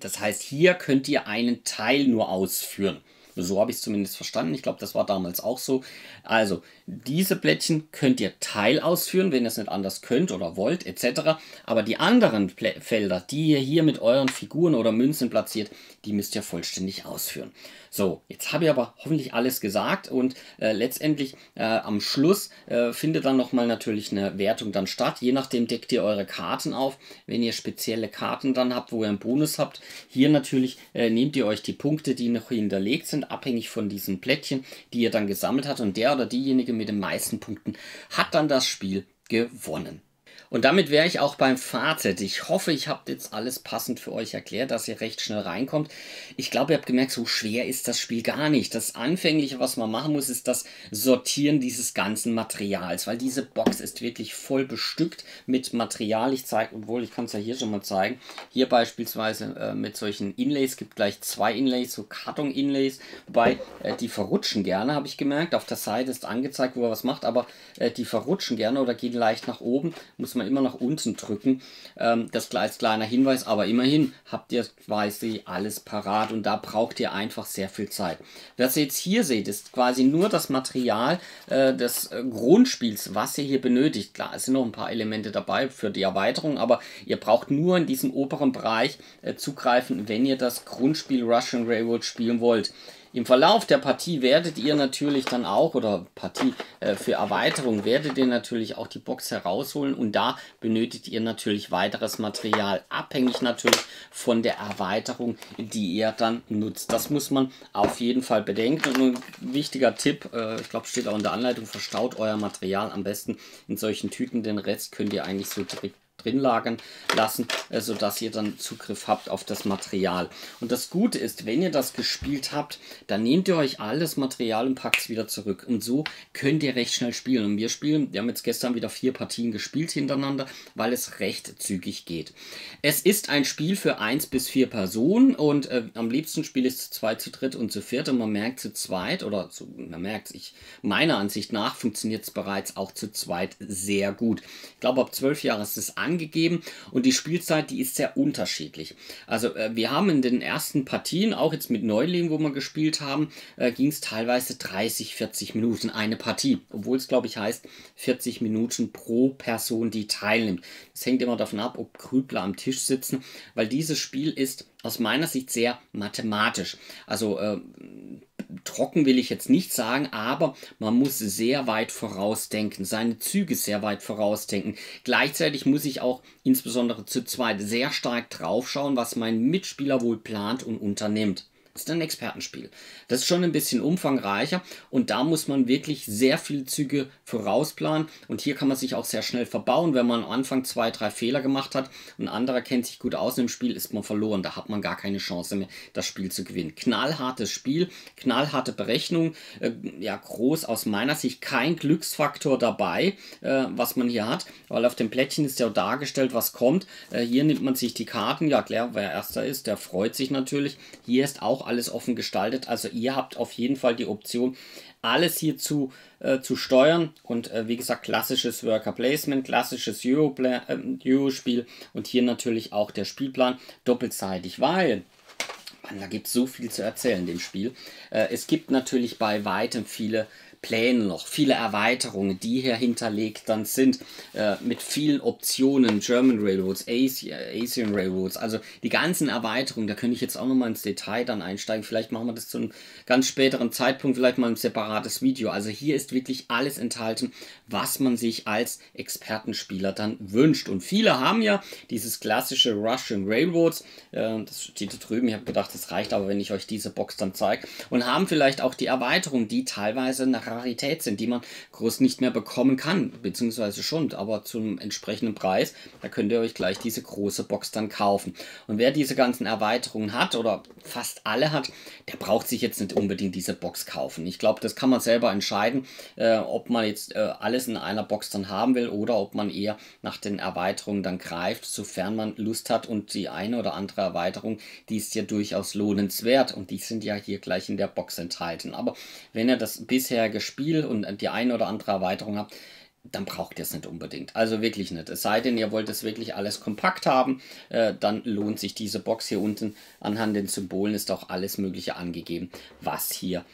Das heißt, hier könnt ihr einen Teil nur ausführen. So habe ich es zumindest verstanden. Ich glaube, das war damals auch so. Also, diese Plättchen könnt ihr Teil ausführen, wenn ihr es nicht anders könnt oder wollt, et cetera. Aber die anderen Plä- Felder, die ihr hier mit euren Figuren oder Münzen platziert, die müsst ihr vollständig ausführen. So, jetzt habe ich aber hoffentlich alles gesagt und äh, letztendlich äh, am Schluss äh, findet dann nochmal natürlich eine Wertung dann statt. Je nachdem deckt ihr eure Karten auf. Wenn ihr spezielle Karten dann habt, wo ihr einen Bonus habt, hier natürlich äh, nehmt ihr euch die Punkte, die noch hinterlegt sind, abhängig von diesen Plättchen, die ihr dann gesammelt habt, und der oder diejenige mit den meisten Punkten hat dann das Spiel gewonnen. Und damit wäre ich auch beim Fazit. Ich hoffe, ich habe jetzt alles passend für euch erklärt, dass ihr recht schnell reinkommt. Ich glaube, ihr habt gemerkt, so schwer ist das Spiel gar nicht. Das Anfängliche, was man machen muss, ist das Sortieren dieses ganzen Materials, weil diese Box ist wirklich voll bestückt mit Material. Ich zeige, obwohl ich kann es ja hier schon mal zeigen, hier beispielsweise äh, mit solchen Inlays, gibt gleich zwei Inlays, so Karton-Inlays, wobei äh, die verrutschen gerne, habe ich gemerkt. Auf der Seite ist angezeigt, wo er was macht, aber äh, die verrutschen gerne oder gehen leicht nach oben, muss man immer nach unten drücken. Das als kleiner Hinweis, aber immerhin habt ihr quasi alles parat und da braucht ihr einfach sehr viel Zeit. Was ihr jetzt hier seht, ist quasi nur das Material des Grundspiels, was ihr hier benötigt. Klar, es sind noch ein paar Elemente dabei für die Erweiterung, aber ihr braucht nur in diesem oberen Bereich zugreifen, wenn ihr das Grundspiel Russian Railroad spielen wollt. Im Verlauf der Partie werdet ihr natürlich dann auch, oder Partie äh, für Erweiterung, werdet ihr natürlich auch die Box herausholen und da benötigt ihr natürlich weiteres Material, abhängig natürlich von der Erweiterung, die ihr dann nutzt. Das muss man auf jeden Fall bedenken. Und ein wichtiger Tipp, äh, ich glaube, steht auch in der Anleitung, verstaut euer Material am besten in solchen Tüten, den Rest könnt ihr eigentlich so direkt drin lagern lassen, sodass ihr dann Zugriff habt auf das Material. Und das Gute ist, wenn ihr das gespielt habt, dann nehmt ihr euch alles Material und packt es wieder zurück. Und so könnt ihr recht schnell spielen. Und wir spielen, wir haben jetzt gestern wieder vier Partien gespielt hintereinander, weil es recht zügig geht. Es ist ein Spiel für eins bis vier Personen und äh, am liebsten spiele ich es zu zweit, zu dritt und zu viert. Und man merkt zu zweit, oder zu, man merkt es, meiner Ansicht nach funktioniert es bereits auch zu zweit sehr gut. Ich glaube, ab zwölf Jahren ist es angegeben und die Spielzeit, die ist sehr unterschiedlich. Also äh, wir haben in den ersten Partien, auch jetzt mit Neulingen, wo wir gespielt haben, äh, ging es teilweise dreißig, vierzig Minuten eine Partie, obwohl es, glaube ich, heißt vierzig Minuten pro Person, die teilnimmt. Das hängt immer davon ab, ob Grübler am Tisch sitzen, weil dieses Spiel ist aus meiner Sicht sehr mathematisch. Also äh, trocken will ich jetzt nicht sagen, aber man muss sehr weit vorausdenken, seine Züge sehr weit vorausdenken. Gleichzeitig muss ich auch insbesondere zu zweit sehr stark draufschauen, was mein Mitspieler wohl plant und unternimmt. Das ist ein Expertenspiel. Das ist schon ein bisschen umfangreicher und da muss man wirklich sehr viele Züge vorausplanen und hier kann man sich auch sehr schnell verbauen, wenn man am Anfang zwei, drei Fehler gemacht hat und ein anderer kennt sich gut aus im Spiel, ist man verloren, da hat man gar keine Chance mehr, das Spiel zu gewinnen. Knallhartes Spiel, knallharte Berechnung, äh, ja groß aus meiner Sicht kein Glücksfaktor dabei, äh, was man hier hat, weil auf dem Plättchen ist ja dargestellt, was kommt. Äh, hier nimmt man sich die Karten, ja klar, wer erster ist, der freut sich natürlich. Hier ist auch alles offen gestaltet, also ihr habt auf jeden Fall die Option, alles hier zu, äh, zu steuern und äh, wie gesagt, klassisches Worker Placement, klassisches Euro-Spiel äh, und hier natürlich auch der Spielplan doppelseitig, weil man, da gibt es so viel zu erzählen dem Spiel. Äh, es gibt natürlich bei weitem viele Pläne noch, viele Erweiterungen, die hier hinterlegt dann sind, äh, mit vielen Optionen, German Railroads, Asian Railroads, also die ganzen Erweiterungen, da könnte ich jetzt auch nochmal ins Detail dann einsteigen, vielleicht machen wir das zu einem ganz späteren Zeitpunkt, vielleicht mal ein separates Video, also hier ist wirklich alles enthalten, was man sich als Expertenspieler dann wünscht und viele haben ja dieses klassische Russian Railroads, äh, das steht da drüben, ich habe gedacht, das reicht aber, wenn ich euch diese Box dann zeige und haben vielleicht auch die Erweiterungen, die teilweise nach Rarität sind, die man groß nicht mehr bekommen kann, beziehungsweise schon, aber zum entsprechenden Preis, da könnt ihr euch gleich diese große Box dann kaufen. Und wer diese ganzen Erweiterungen hat oder fast alle hat, der braucht sich jetzt nicht unbedingt diese Box kaufen. Ich glaube, das kann man selber entscheiden, äh, ob man jetzt äh, alles in einer Box dann haben will oder ob man eher nach den Erweiterungen dann greift, sofern man Lust hat und die eine oder andere Erweiterung, die ist ja durchaus lohnenswert und die sind ja hier gleich in der Box enthalten. Aber wenn ihr das bisher Spiel und die eine oder andere Erweiterung habt, dann braucht ihr es nicht unbedingt. Also wirklich nicht. Es sei denn, ihr wollt es wirklich alles kompakt haben, äh, dann lohnt sich diese Box hier unten. Anhand den Symbolen ist auch alles Mögliche angegeben, was hier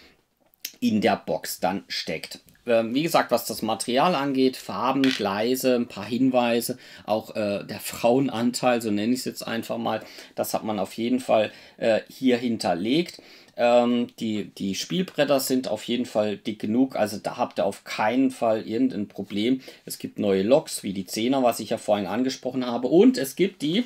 in der Box dann steckt. Wie gesagt, was das Material angeht, Farben, Gleise, ein paar Hinweise, auch äh, der Frauenanteil, so nenne ich es jetzt einfach mal, das hat man auf jeden Fall äh, hier hinterlegt. Ähm, die, die Spielbretter sind auf jeden Fall dick genug, also da habt ihr auf keinen Fall irgendein Problem. Es gibt neue Loks, wie die Zehner, was ich ja vorhin angesprochen habe. Und es gibt die,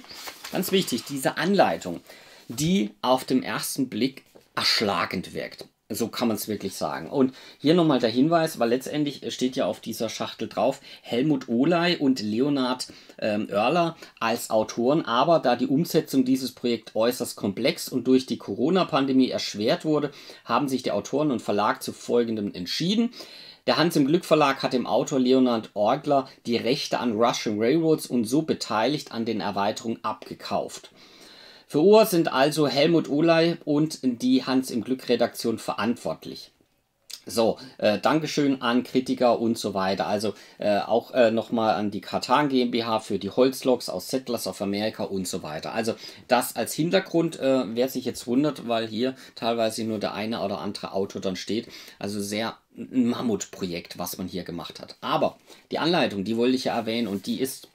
ganz wichtig, diese Anleitung, die auf den ersten Blick erschlagend wirkt. So kann man es wirklich sagen. Und hier nochmal der Hinweis, weil letztendlich steht ja auf dieser Schachtel drauf Helmut Ohley und Leonhard ähm, Orgler als Autoren. Aber da die Umsetzung dieses Projekts äußerst komplex und durch die Corona-Pandemie erschwert wurde, haben sich die Autoren und Verlag zu Folgendem entschieden. Der Hans im Glück Verlag hat dem Autor Leonhard Orgler die Rechte an Russian Railroads und so beteiligt an den Erweiterungen abgekauft. Für Ohr sind also Helmut Ohley und die Hans im Glück Redaktion verantwortlich. So, äh, Dankeschön an Kritiker und so weiter. Also äh, auch äh, nochmal an die Katarn GmbH für die Holzloks aus Settlers of America und so weiter. Also das als Hintergrund, äh, wer sich jetzt wundert, weil hier teilweise nur der eine oder andere Autor dann steht. Also sehr ein Mammutprojekt, was man hier gemacht hat. Aber die Anleitung, die wollte ich ja erwähnen und die ist...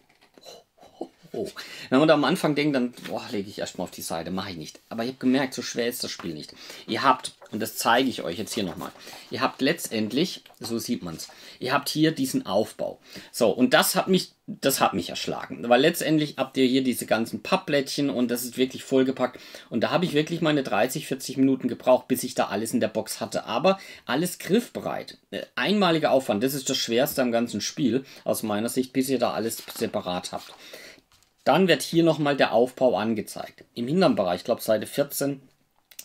Oh. Wenn man da am Anfang denkt, dann boah, lege ich erstmal auf die Seite, mache ich nicht. Aber ich habe gemerkt, so schwer ist das Spiel nicht. Ihr habt, und das zeige ich euch jetzt hier nochmal, ihr habt letztendlich, so sieht man es, ihr habt hier diesen Aufbau. So, und das hat mich, das hat mich erschlagen. Weil letztendlich habt ihr hier diese ganzen Pappblättchen und das ist wirklich vollgepackt. Und da habe ich wirklich meine dreißig, vierzig Minuten gebraucht, bis ich da alles in der Box hatte. Aber alles griffbereit. Einmaliger Aufwand, das ist das Schwerste am ganzen Spiel, aus meiner Sicht, bis ihr da alles separat habt. Dann wird hier nochmal der Aufbau angezeigt. Im hinteren Bereich, ich glaube Seite vierzehn,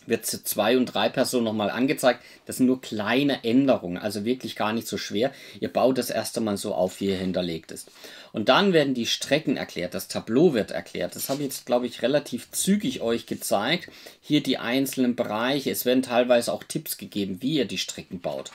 wird zu zwei und drei Personen nochmal angezeigt. Das sind nur kleine Änderungen, also wirklich gar nicht so schwer. Ihr baut das erste Mal so auf, wie ihr hinterlegt ist. Und dann werden die Strecken erklärt, das Tableau wird erklärt. Das habe ich jetzt, glaube ich, relativ zügig euch gezeigt. Hier die einzelnen Bereiche. Es werden teilweise auch Tipps gegeben, wie ihr die Strecken baut.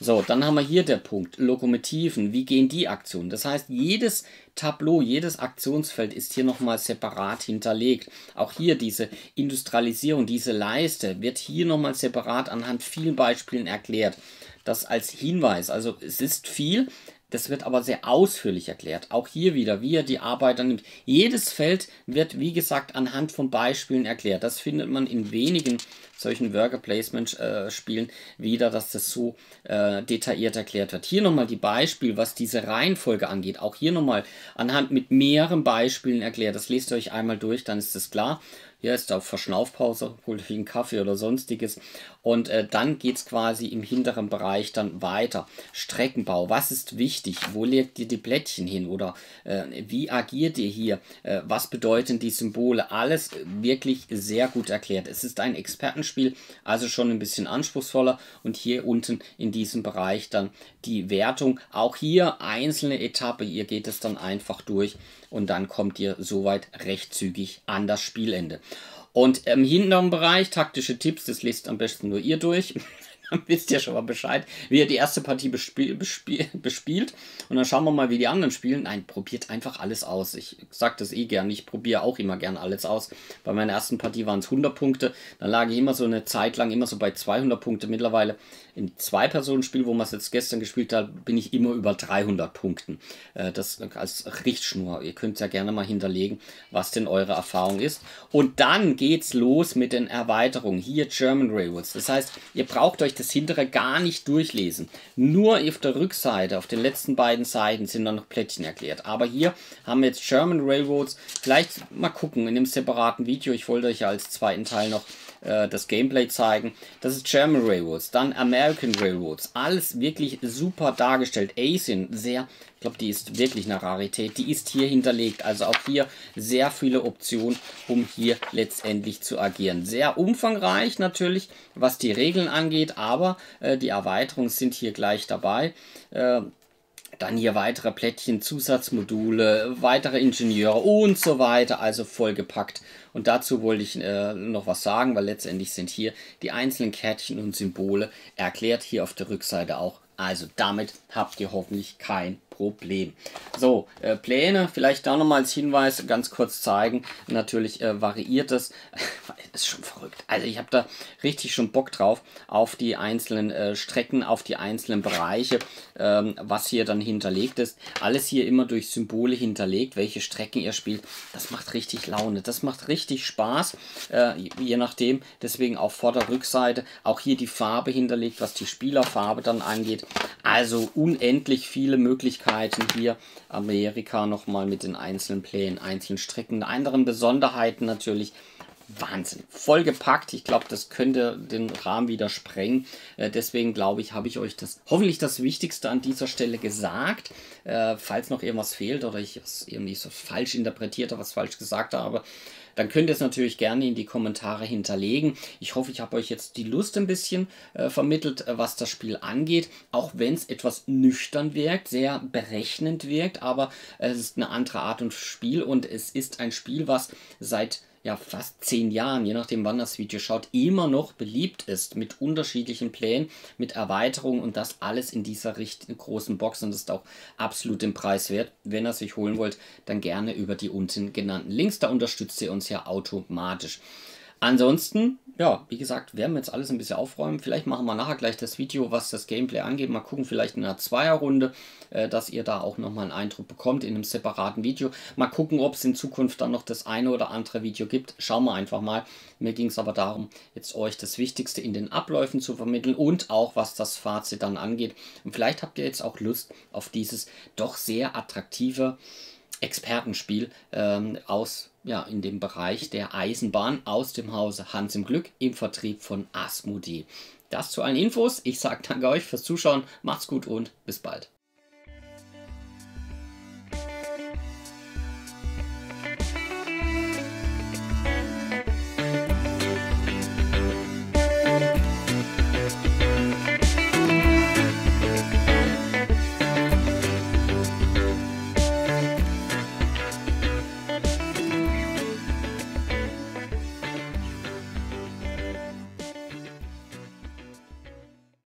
So, dann haben wir hier der Punkt, Lokomotiven, wie gehen die Aktionen? Das heißt, jedes Tableau, jedes Aktionsfeld ist hier nochmal separat hinterlegt. Auch hier diese Industrialisierung, diese Leiste wird hier nochmal separat anhand vielen Beispielen erklärt. Das als Hinweis, also es ist viel, das wird aber sehr ausführlich erklärt. Auch hier wieder, wie er die Arbeiter nimmt. Jedes Feld wird, wie gesagt, anhand von Beispielen erklärt. Das findet man in wenigen solchen Worker Placement äh, Spielen wieder, dass das so äh, detailliert erklärt wird. Hier nochmal die Beispiele, was diese Reihenfolge angeht. Auch hier nochmal anhand mit mehreren Beispielen erklärt. Das lest ihr euch einmal durch, dann ist das klar. Hier ist auf Verschnaufpause, holt euch einen Kaffee oder sonstiges. Und äh, dann geht es quasi im hinteren Bereich dann weiter. Streckenbau, was ist wichtig? Wo legt ihr die Plättchen hin? Oder äh, wie agiert ihr hier? Äh, was bedeuten die Symbole? Alles wirklich sehr gut erklärt. Es ist ein Expertenspiel, also schon ein bisschen anspruchsvoller. Und hier unten in diesem Bereich dann die Wertung. Auch hier einzelne Etappe. Ihr geht es dann einfach durch. Und dann kommt ihr soweit recht zügig an das Spielende. Und im hinteren Bereich, taktische Tipps, das lest am besten nur ihr durch. Dann wisst ihr schon mal Bescheid, wie ihr die erste Partie bespiel, bespiel, bespielt. Und dann schauen wir mal, wie die anderen spielen. Nein, probiert einfach alles aus. Ich sage das eh gern. Ich probiere auch immer gern alles aus. Bei meiner ersten Partie waren es hundert Punkte. Dann lag ich immer so eine Zeit lang, immer so bei zweihundert Punkte. Mittlerweile im Zwei-Personen-Spiel, wo wir es jetzt gestern gespielt haben, bin ich immer über dreihundert Punkten. Das als Richtschnur. Ihr könnt ja gerne mal hinterlegen, was denn eure Erfahrung ist. Und dann geht's los mit den Erweiterungen. Hier German Railroads. Das heißt, ihr braucht euch das das hintere gar nicht durchlesen. Nur auf der Rückseite, auf den letzten beiden Seiten sind dann noch Plättchen erklärt. Aber hier haben wir jetzt German Railroads. Vielleicht mal gucken in einem separaten Video. Ich wollte euch ja als zweiten Teil noch äh, das Gameplay zeigen. Das ist German Railroads, dann American Railroads. Alles wirklich super dargestellt. Asian, sehr, ich glaube, die ist wirklich eine Rarität. Die ist hier hinterlegt. Also auch hier sehr viele Optionen, um hier letztendlich zu agieren. Sehr umfangreich natürlich, was die Regeln angeht, aber Aber äh, die Erweiterungen sind hier gleich dabei. Äh, dann hier weitere Plättchen, Zusatzmodule, weitere Ingenieure und so weiter. Also vollgepackt. Und dazu wollte ich äh, noch was sagen, weil letztendlich sind hier die einzelnen Kärtchen und Symbole erklärt. Hier auf der Rückseite auch. Also damit habt ihr hoffentlich kein Problem. So, äh, Pläne, vielleicht da nochmal als Hinweis, ganz kurz zeigen. Natürlich äh, variiert das. Das ist schon verrückt. Also ich habe da richtig schon Bock drauf, auf die einzelnen äh, Strecken, auf die einzelnen Bereiche, ähm, was hier dann hinterlegt ist. Alles hier immer durch Symbole hinterlegt, welche Strecken ihr spielt. Das macht richtig Laune, das macht richtig Spaß, äh, je nachdem. Deswegen auch Vorder- und Rückseite. Auch hier die Farbe hinterlegt, was die Spielerfarbe dann angeht. Also unendlich viele Möglichkeiten. Hier Amerika nochmal mit den einzelnen Plänen, einzelnen Strecken, anderen Besonderheiten natürlich, Wahnsinn, vollgepackt. Ich glaube, das könnte den Rahmen wieder sprengen. Äh, deswegen glaube ich, habe ich euch das hoffentlich das Wichtigste an dieser Stelle gesagt. Äh, falls noch irgendwas fehlt oder ich es irgendwie so falsch interpretiert habe, was falsch gesagt habe, dann könnt ihr es natürlich gerne in die Kommentare hinterlegen. Ich hoffe, ich habe euch jetzt die Lust ein bisschen äh, vermittelt, äh, was das Spiel angeht. Auch wenn es etwas nüchtern wirkt, sehr berechnend wirkt, aber äh, es ist eine andere Art von Spiel und es ist ein Spiel, was seit ja fast zehn Jahren, je nachdem wann das Video schaut, immer noch beliebt ist mit unterschiedlichen Plänen, mit Erweiterungen und das alles in dieser richtig großen Box und das ist auch absolut den Preis wert. Wenn ihr es euch holen wollt, dann gerne über die unten genannten Links, da unterstützt ihr uns ja automatisch. Ansonsten, ja, wie gesagt, werden wir jetzt alles ein bisschen aufräumen. Vielleicht machen wir nachher gleich das Video, was das Gameplay angeht. Mal gucken, vielleicht in einer Zweierrunde, äh, dass ihr da auch nochmal einen Eindruck bekommt in einem separaten Video. Mal gucken, ob es in Zukunft dann noch das eine oder andere Video gibt. Schauen wir einfach mal. Mir ging es aber darum, jetzt euch das Wichtigste in den Abläufen zu vermitteln und auch, was das Fazit dann angeht. Und vielleicht habt ihr jetzt auch Lust auf dieses doch sehr attraktive Expertenspiel ähm, aus ja, in dem Bereich der Eisenbahn aus dem Hause Hans im Glück im Vertrieb von Asmodee. Das zu allen Infos. Ich sage danke euch fürs Zuschauen. Macht's gut und bis bald.